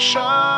shine.